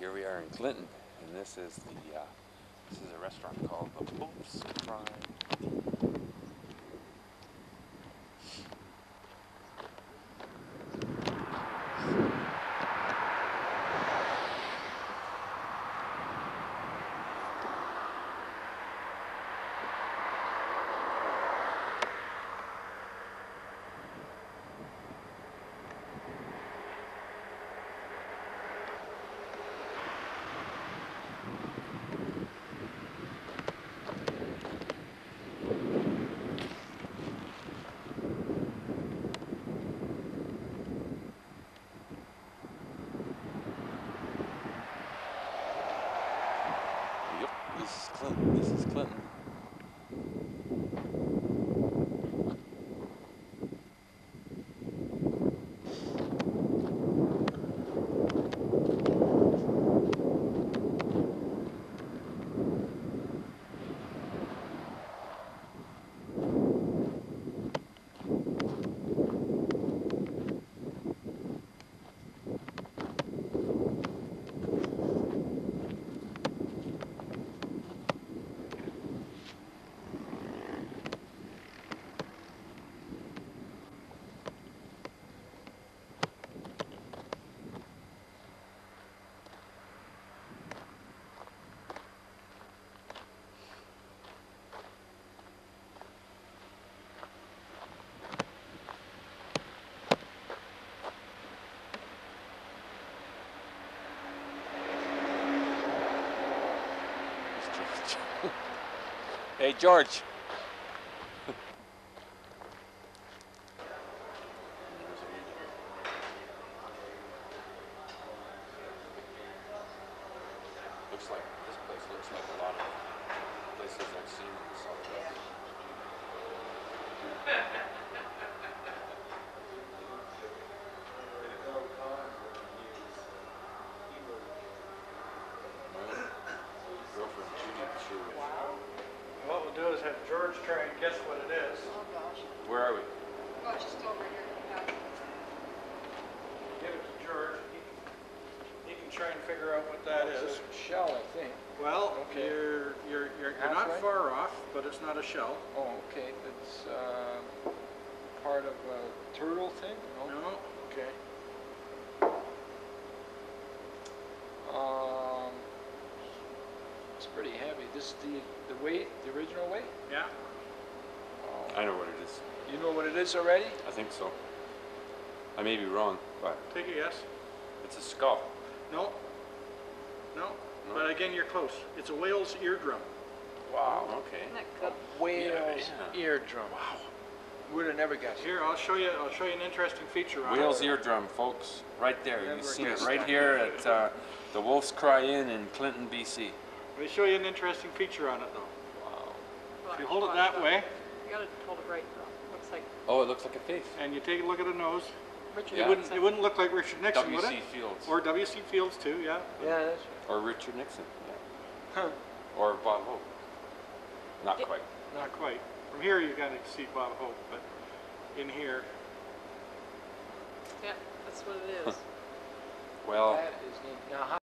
here we are in Clinton, and this is the this is a restaurant called the Popes Prime. This is Clinton. Hey, George. Looks like this place looks like a lot of places I've seen in the Southwest. George train, guess what it is? Oh gosh. Where are we? Oh, it's just over here. Give it to George. He can try and figure out what that is. It's a shell, I think. Well, okay. You're not right? Far off, but it's not a shell. Oh, okay. It's part of a turtle thing? No. No. Okay. It's pretty heavy. This is the weight, the original weight? Yeah. I know what it is. You know what it is already? I think so. I may be wrong, but... Take a guess. It's a skull. No. No. But again, you're close. It's a whale's eardrum. Wow, okay. Isn't that cool? A whale's eardrum. Wow. Would have never guessed. Here, I'll show you an interesting feature. Whale's eardrum, folks. Right there. You've seen it right here at the Wolf's Cry Inn in Clinton, BC. Let me show you an interesting feature on it, though. Wow. Well, if you hold it that way. You got to hold it right, though. Looks like. Oh, it looks like a face. And you take a look at the nose. Richard. Yeah. It wouldn't look like Richard Nixon, would it? W.C. Fields. Or W.C. Fields too, yeah. Yeah, that's right. Or Richard Nixon. Yeah. Huh. Or Bob Hope. Not quite. Not quite. From here, you got to see Bob Hope, but in here. Yeah, that's what it is. Well. That is neat. Now,